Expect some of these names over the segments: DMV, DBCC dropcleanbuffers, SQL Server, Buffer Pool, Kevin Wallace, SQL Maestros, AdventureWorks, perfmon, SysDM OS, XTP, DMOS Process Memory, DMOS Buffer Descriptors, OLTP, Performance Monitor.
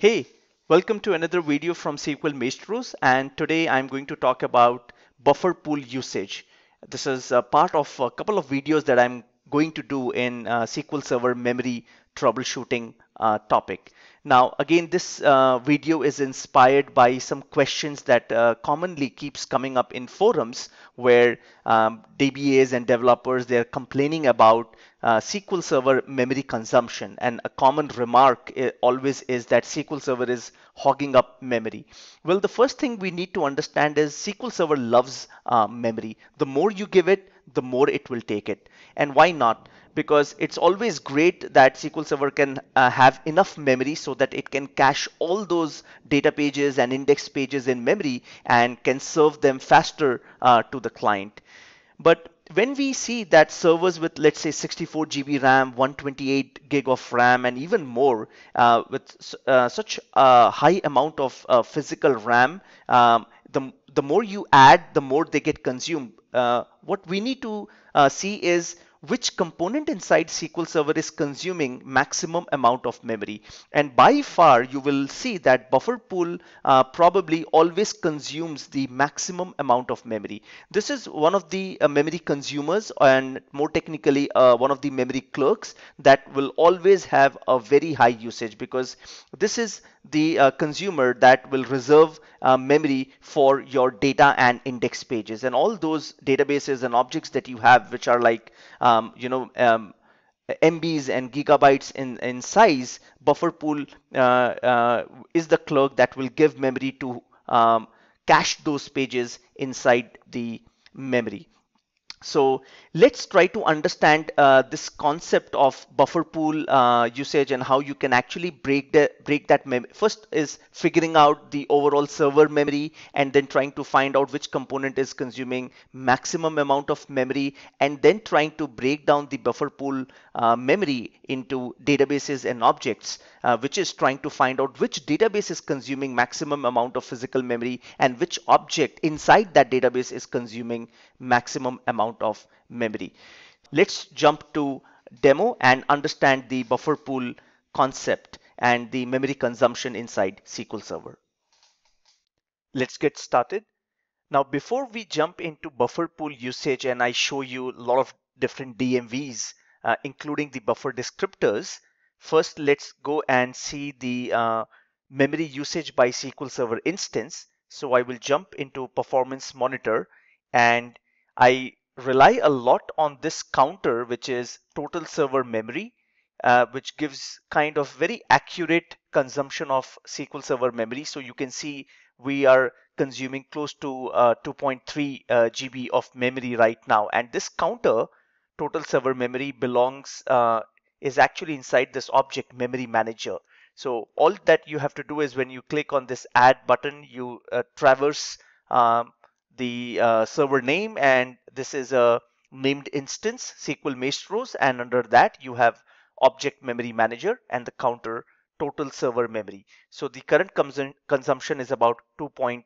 Hey, welcome to another video from SQL Maestros, and today I'm going to talk about buffer pool usage. This is a part of a couple of videos that I'm going to do in SQL Server memory troubleshooting topic. Now again, this video is inspired by some questions that commonly keeps coming up in forums where DBAs and developers, they're complaining about SQL Server memory consumption, and a common remark always is that SQL Server is hogging up memory. Well, the first thing we need to understand is SQL Server loves memory. The more you give it, the more it will take it. And why not? Because it's always great that SQL Server can have enough memory so that it can cache all those data pages and index pages in memory and can serve them faster to the client. But when we see that servers with, let's say, 64 GB RAM, 128 gig of RAM, and even more with such a high amount of physical RAM, the more you add, the more they get consumed. What we need to see is which component inside SQL Server is consuming maximum amount of memory. And by far, you will see that buffer pool probably always consumes the maximum amount of memory. This is one of the memory consumers, and more technically, one of the memory clerks that will always have a very high usage, because this is the consumer that will reserve memory for your data and index pages and all those databases and objects that you have, which are like MBs and gigabytes in size. Buffer pool is the clerk that will give memory to cache those pages inside the memory. So let's try to understand this concept of buffer pool usage and how you can actually break that memory. First is figuring out the overall server memory, and then trying to find out which component is consuming maximum amount of memory, and then trying to break down the buffer pool memory into databases and objects, which is trying to find out which database is consuming maximum amount of physical memory and which object inside that database is consuming maximum amount of memory. Let's jump to demo and understand the buffer pool concept and the memory consumption inside SQL Server. Let's get started. Now, before we jump into buffer pool usage and I show you a lot of different DMVs, including the buffer descriptors, first let's go and see the memory usage by SQL Server instance. So I will jump into performance monitor, and I rely a lot on this counter, which is total server memory, which gives kind of very accurate consumption of SQL Server memory. So you can see we are consuming close to 2.3 GB of memory right now, and this counter total server memory belongs is actually inside this object memory manager. So all that you have to do is when you click on this add button, you traverse the server name, and this is a named instance, SQL Maestros, and under that you have object memory manager and the counter total server memory. So the current consumption is about 2.3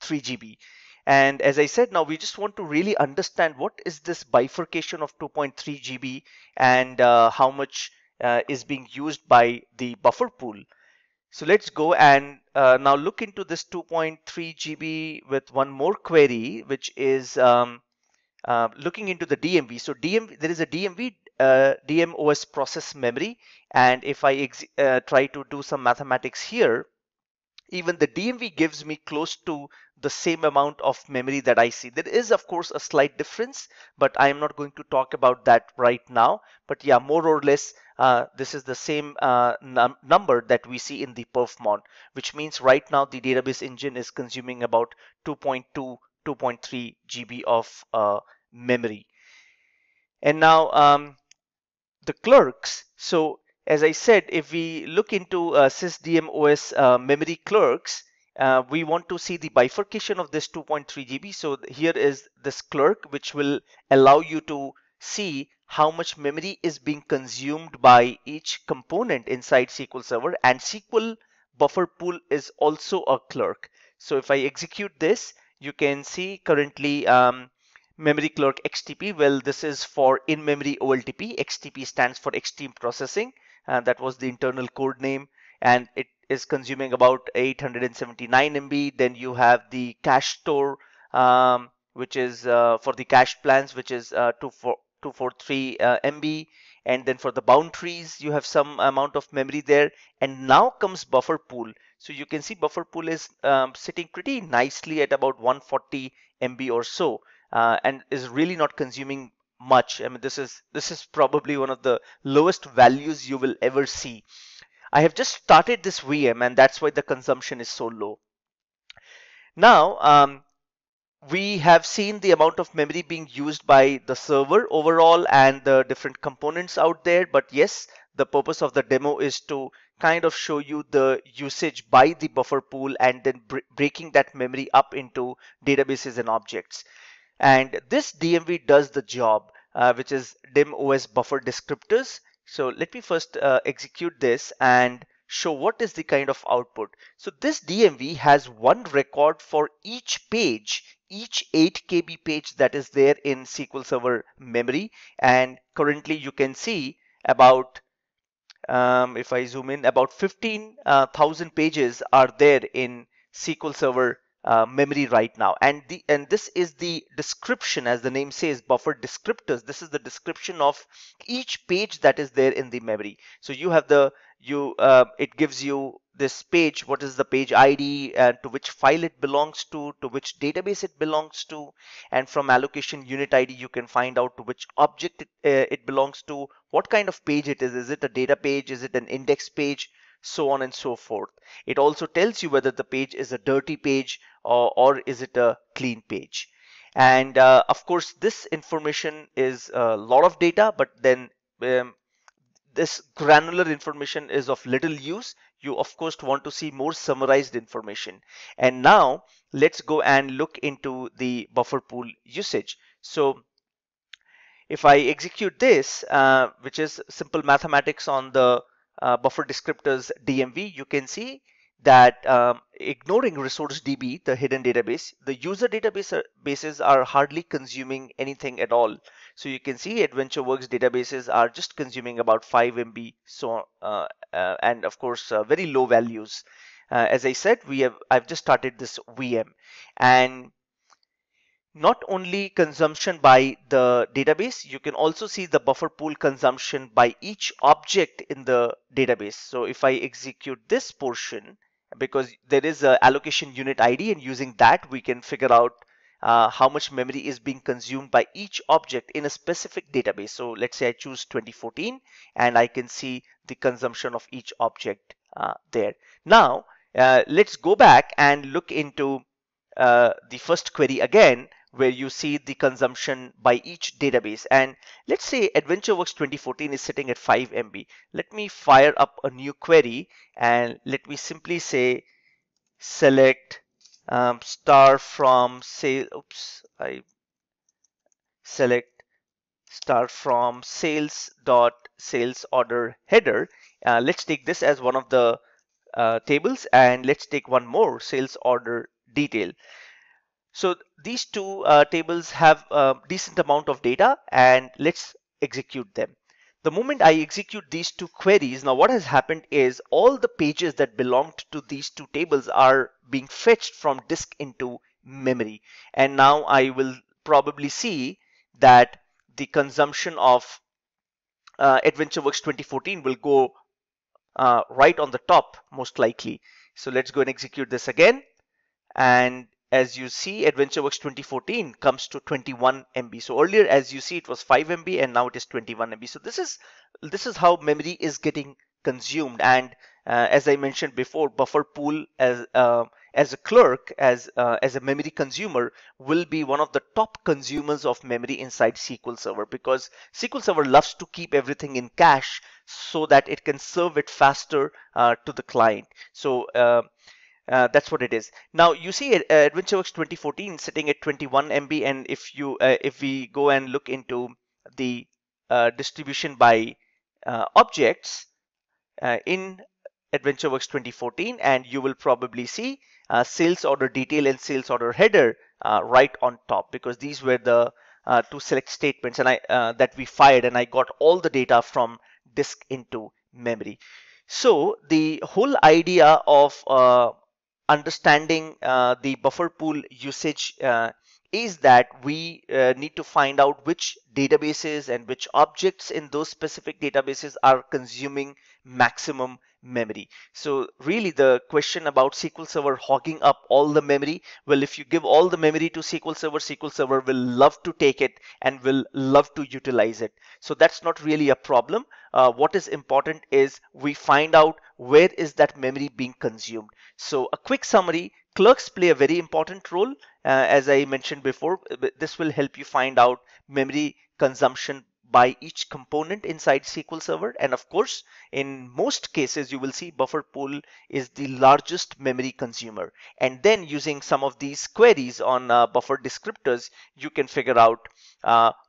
GB, and as I said, now we just want to really understand what is this bifurcation of 2.3 GB and how much is being used by the buffer pool. So let's go and now look into this 2.3 GB with one more query, which is looking into the DMV. So there is a DMV DMOS Process Memory, and if I try to do some mathematics here, even the DMV gives me close to the same amount of memory that I see. There is, of course, a slight difference, but I am not going to talk about that right now. But yeah, more or less, this is the same number that we see in the perfmon, which means right now the database engine is consuming about 2.3 GB of memory. And now the clerks. So as I said, if we look into SysDM OS memory clerks, we want to see the bifurcation of this 2.3 GB. So here is this clerk, which will allow you to see how much memory is being consumed by each component inside SQL Server, and SQL Buffer Pool is also a clerk. So if I execute this, you can see currently memory clerk XTP. Well, this is for in-memory OLTP. XTP stands for Extreme Processing, and that was the internal code name, and it is consuming about 879 MB. Then you have the cache store, which is for the cache plans, which is 243 MB. And then for the boundaries, you have some amount of memory there. And now comes Buffer Pool. So you can see Buffer Pool is sitting pretty nicely at about 140 MB or so, and is really not consuming much. I mean, this is probably one of the lowest values you will ever see. I have just started this VM, and that's why the consumption is so low. Now, we have seen the amount of memory being used by the server overall and the different components out there. But yes, the purpose of the demo is to kind of show you the usage by the Buffer Pool and then breaking that memory up into databases and objects. And this DMV does the job, which is DMOS Buffer Descriptors. So let me first execute this and show what is the kind of output. So this DMV has one record for each page, each 8 KB page that is there in SQL Server memory. And currently you can see about, if I zoom in, about 15,000 pages are there in SQL Server memory right now, and this is the description, as the name says, Buffer Descriptors. This is the description of each page that is there in the memory. So you have the it gives you this page, what is the page ID, and to which file it belongs to which database it belongs to, and from allocation unit ID you can find out to which object it belongs to, what kind of page it is. Is it a data page? Is it an index page? So on and so forth. It also tells you whether the page is a dirty page or is it a clean page. And of course, this information is a lot of data, but then this granular information is of little use. You of course want to see more summarized information. And now let's go and look into the Buffer Pool usage. So if I execute this, which is simple mathematics on the Buffer Descriptors DMV, you can see that ignoring resource DB, the hidden database, the user databases are hardly consuming anything at all. So you can see AdventureWorks databases are just consuming about 5 MB. So and of course, very low values. As I said, I've just started this VM, and not only consumption by the database, you can also see the Buffer Pool consumption by each object in the database. So if I execute this portion, because there is a allocation unit ID, and using that we can figure out how much memory is being consumed by each object in a specific database. So let's say I choose 2014, and I can see the consumption of each object there. Now let's go back and look into the first query again, where you see the consumption by each database. And let's say AdventureWorks 2014 is sitting at 5 MB. Let me fire up a new query, and let me simply say select star from, say, oops, I select star from sales dot sales order header. Let's take this as one of the tables, and let's take one more, sales order detail. So these two tables have a decent amount of data, and let's execute them. The moment I execute these two queries, now what has happened is all the pages that belonged to these two tables are being fetched from disk into memory. And now I will probably see that the consumption of AdventureWorks 2014 will go right on the top, most likely. So let's go and execute this again. And as you see, AdventureWorks 2014 comes to 21 MB. So earlier, as you see, it was 5 MB, and now it is 21 MB. So this is how memory is getting consumed. And as I mentioned before, Buffer Pool as a clerk, as a memory consumer, will be one of the top consumers of memory inside SQL Server, because SQL Server loves to keep everything in cache so that it can serve it faster to the client. So that's what it is. Now you see AdventureWorks 2014 sitting at 21 MB, and if we go and look into the distribution by objects in AdventureWorks 2014, and you will probably see sales order detail and sales order header right on top, because these were the two select statements and that we fired, and I got all the data from disk into memory. So the whole idea of understanding the buffer pool usage is that we need to find out which databases and which objects in those specific databases are consuming maximum memory. So really the question about SQL Server hogging up all the memory, well, if you give all the memory to SQL Server will love to take it and will love to utilize it. So that's not really a problem. What is important is we find out where is that memory being consumed. So a quick summary, clerks play a very important role. As I mentioned before, this will help you find out memory consumption by each component inside SQL Server, and of course in most cases you will see buffer pool is the largest memory consumer, and then using some of these queries on buffer descriptors you can figure out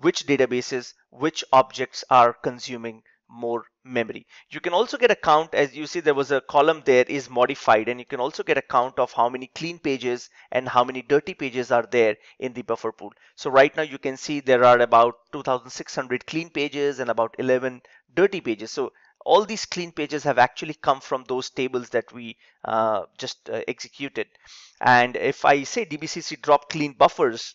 which databases, which objects are consuming more memory. You can also get a count, as you see there was a column there is modified, and you can also get a count of how many clean pages and how many dirty pages are there in the buffer pool. So right now you can see there are about 2,600 clean pages and about 11 dirty pages. So all these clean pages have actually come from those tables that we just executed. And if I say DBCC dropcleanbuffers,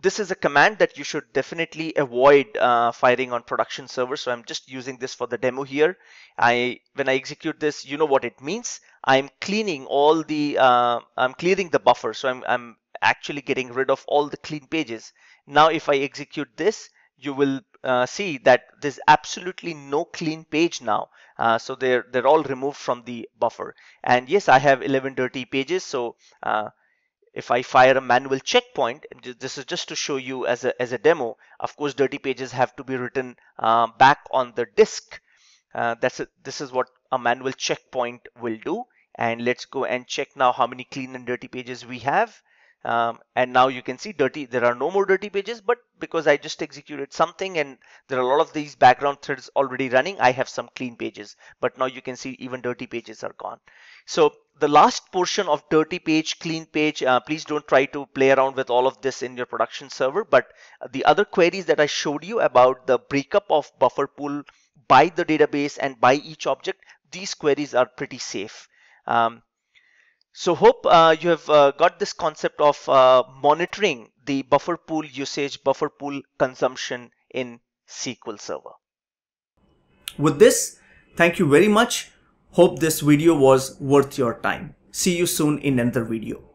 this is a command that you should definitely avoid firing on production server. So I'm just using this for the demo here. When I execute this, you know what it means. I'm cleaning all the, I'm clearing the buffer. So I'm actually getting rid of all the clean pages. Now, if I execute this, you will see that there's absolutely no clean page now. So they're all removed from the buffer. And yes, I have 11 dirty pages. So, if I fire a manual checkpoint, this is just to show you as a demo. Of course, dirty pages have to be written back on the disk. This is what a manual checkpoint will do. And let's go and check now how many clean and dirty pages we have. And now you can see there are no more dirty pages, but because I just executed something and there are a lot of these background threads already running, I have some clean pages, but now you can see even dirty pages are gone. So the last portion of dirty page, clean page, please don't try to play around with all of this in your production server, but the other queries that I showed you about the breakup of buffer pool by the database and by each object, these queries are pretty safe. So hope you have got this concept of monitoring the buffer pool usage, buffer pool consumption in SQL Server. With this, thank you very much. Hope this video was worth your time. See you soon in another video.